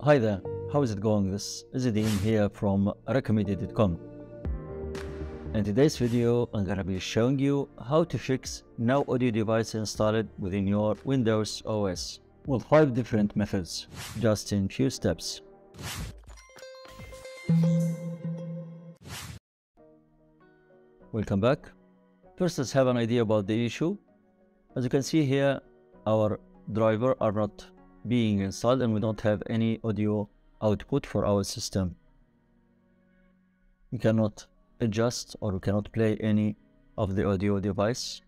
Hi there, how is it going? This is Dean here from Recomedia.com. In today's video, I'm gonna be showing you how to fix no audio device installed within your Windows OS with 5 different methods, just in few steps. Welcome back. First, let's have an idea about the issue. As you can see here, our drivers are not being installed and we don't have any audio output for our system. We cannot adjust or we cannot play any of the audio device,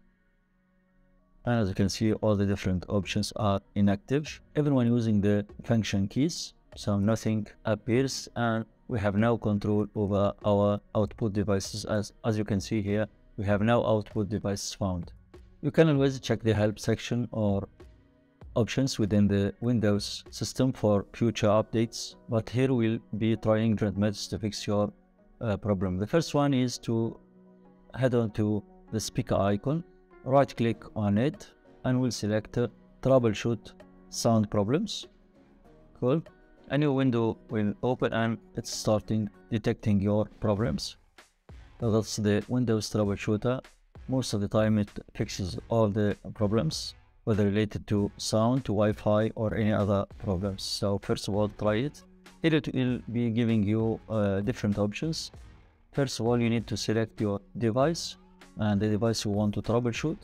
and as you can see, all the different options are inactive even when using the function keys, so nothing appears and we have no control over our output devices. As you can see here, we have no output device found. You can always check the help section or options within the Windows system for future updates, but here we'll be trying different methods to fix your problem. The first one is to head on to the speaker icon, right click on it, and we'll select troubleshoot sound problems. Cool. A new window will open and it's starting detecting your problems. So that's the Windows troubleshooter. Most of the time it fixes all the problems, whether related to sound, to Wi-Fi, or any other problems. So first of all, try it. Here it will be giving you different options. First of all, you need to select your device and the device you want to troubleshoot.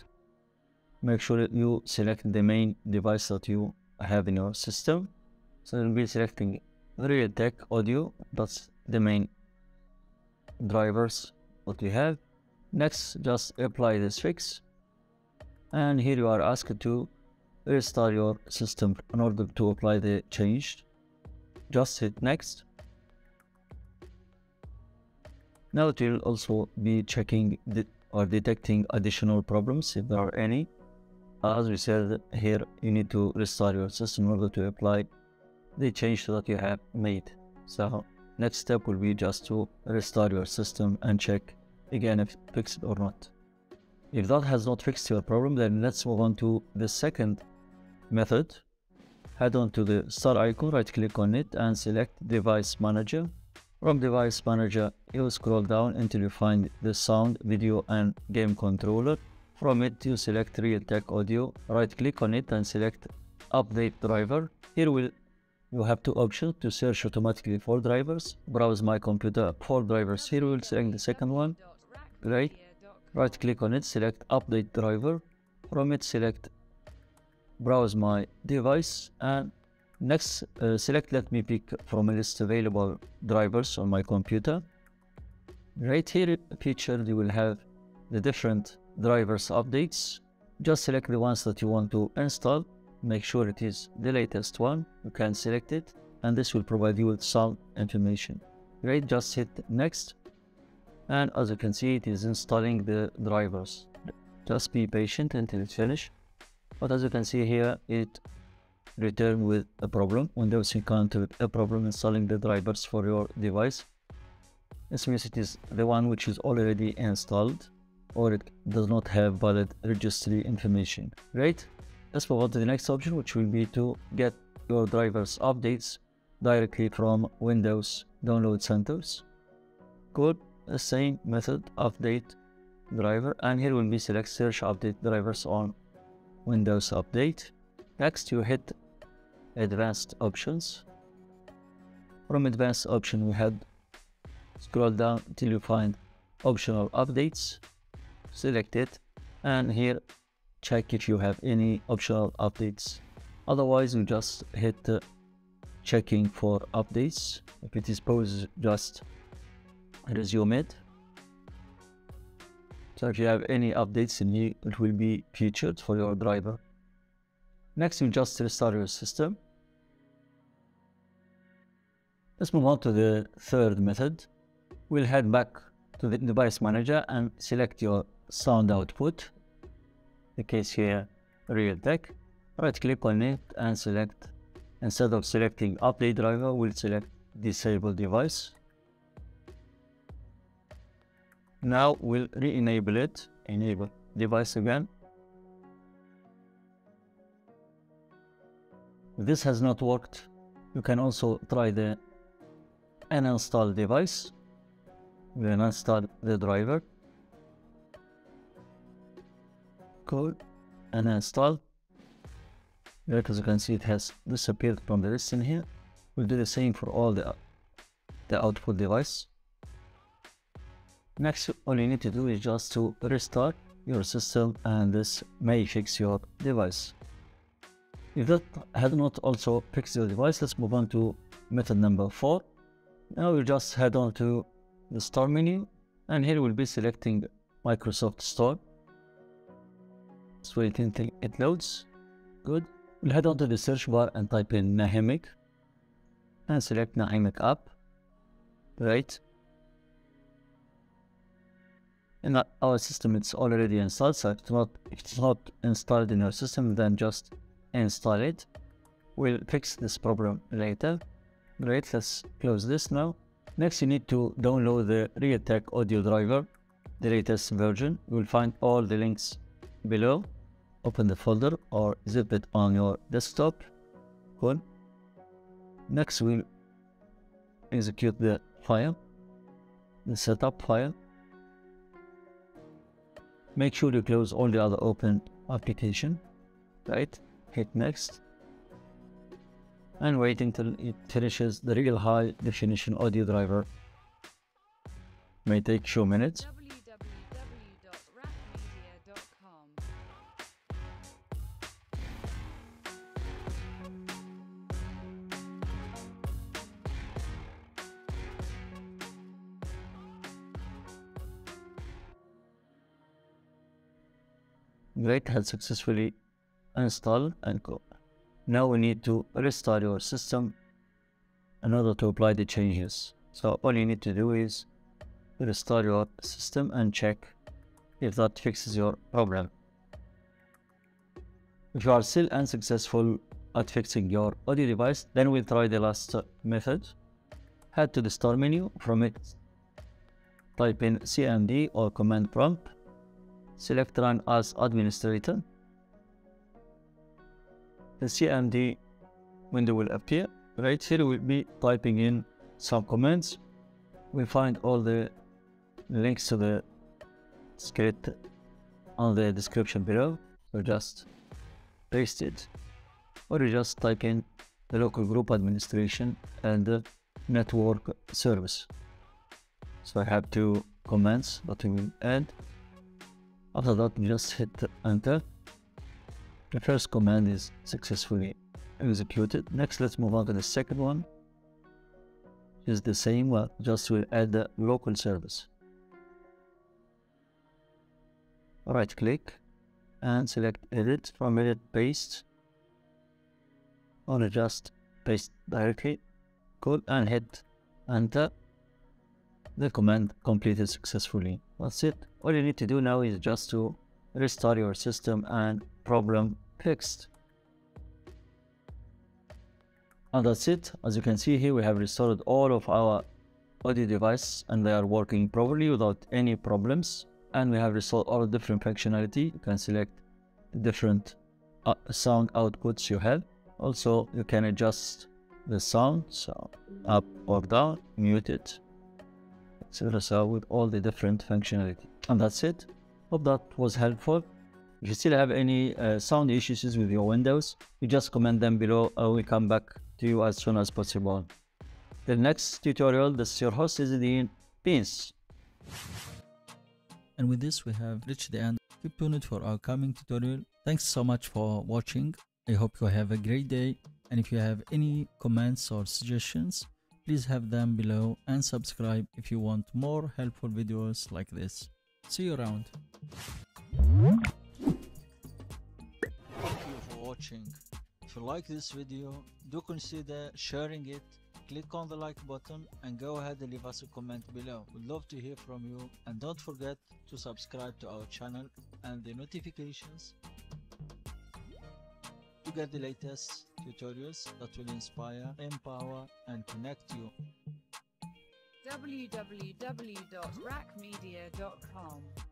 Make sure that you select the main device that you have in your system. So you'll be selecting Realtek Audio. That's the main drivers that you have. Next, just apply this fix. And here you are asked to restart your system in order to apply the change. Just hit next. Now it will also be checking or detecting additional problems if there are any. As we said here, you need to restart your system in order to apply the change that you have made. So next step will be just to restart your system and check again if fixed or not. If that has not fixed your problem, then let's move on to the second method. Head on to the star icon, right click on it and select Device Manager. From Device Manager, you scroll down until you find the sound, video and game controller. From it, you select Realtek Audio, right click on it and select Update Driver. Here you have two options to search automatically for drivers. Browse my computer for drivers. Here we'll select the second one. Great. Right click on it, select Update Driver. From it, select Browse my device, and next select Let me pick from a list available drivers on my computer. Right here featured, you will have the different drivers updates. Just select the ones that you want to install. Make sure it is the latest one. You can select it and this will provide you with sound information. Great, just hit next. And as you can see, it is installing the drivers. Just be patient until it's finished. But as you can see here, it returned with a problem. Windows encountered a problem installing the drivers for your device. This means it is the one which is already installed, or it does not have valid registry information. Right? Let's move on to the next option, which will be to get your drivers updates directly from Windows Download Centers. Good. The same method, update driver, and here will be select search update drivers on Windows Update. Next, you hit advanced options. From advanced option, we had scroll down till you find optional updates. Select it, and here check if you have any optional updates. Otherwise, you just hit checking for updates. If it is paused, just resume it. So if you have any updates in here, it will be featured for your driver. Next, you just restart your system. Let's move on to the third method. We'll head back to the device manager and select your sound output. The case here, Realtek. Right click on it and select, instead of selecting update driver, we'll select disable device. Now we'll re-enable it, enable device again, If this has not worked, you can also try the uninstall device, then install the driver, code, and uninstall. There, as you can see, it has disappeared from the list in here. We'll do the same for all the output device. Next, all you need to do is just to restart your system, and this may fix your device. If that had not also fixed your device, let's move on to method number 4. Now we'll just head on to the Store menu, and here we'll be selecting Microsoft Store. Just wait until it loads. Good. We'll head on to the search bar and type in Nahimic, and select Nahimic app. Right. In our system, it's already installed, so if it's not installed in our system, then just install it. We'll fix this problem later. Great, let's close this now. Next, you need to download the Realtek Audio driver, the latest version. You will find all the links below. Open the folder or zip it on your desktop. Cool. Next, we'll execute the file, the setup file. Make sure you close all the other open application. Right, hit next, and wait until it finishes the real high definition audio driver. May take a few minutes. www.Raqmedia.com. Great, has successfully install and go. Now we need to restart your system in order to apply the changes. So all you need to do is restart your system and check if that fixes your problem. If you are still unsuccessful at fixing your audio device, then we'll try the last method. Head to the Store menu. From it, type in CMD or command prompt. Select Run as administrator. The CMD window will appear. Right here we'll be typing in some commands. We'll find all the links to the script on the description below. So just paste it, or you just type in the local group administration and the network service. So I have 2 commands that we will add. After that, we just hit enter. The first command is successfully executed. Next, let's move on to the second one. It's the same one, just we'll add the local service. Right click and select edit. From edit, paste, or just paste directly. Cool, and hit enter. The command completed successfully. That's it. All you need to do now is just to restart your system, and problem fixed. And that's it. As you can see here, we have restored all of our audio devices, and they are working properly without any problems. And we have restored all different functionality. You can select the different sound outputs you have. Also, you can adjust the sound, so up or down, mute it, etc. So with all the different functionality. And that's it. Hope that was helpful. If you still have any sound issues with your Windows, you just comment them below. I will come back to you as soon as possible. The next tutorial, this is your host, Dean Pins. And with this, we have reached the end. Keep tuned for our coming tutorial. Thanks so much for watching. I hope you have a great day. And if you have any comments or suggestions, please have them below, and subscribe if you want more helpful videos like this. See you around. Thank you for watching. If you like this video, do consider sharing it. Click on the like button and go ahead and leave us a comment below. We'd love to hear from you, and don't forget to subscribe to our channel and the notifications to get the latest tutorials that will inspire, empower, and connect you. www.Raqmedia.com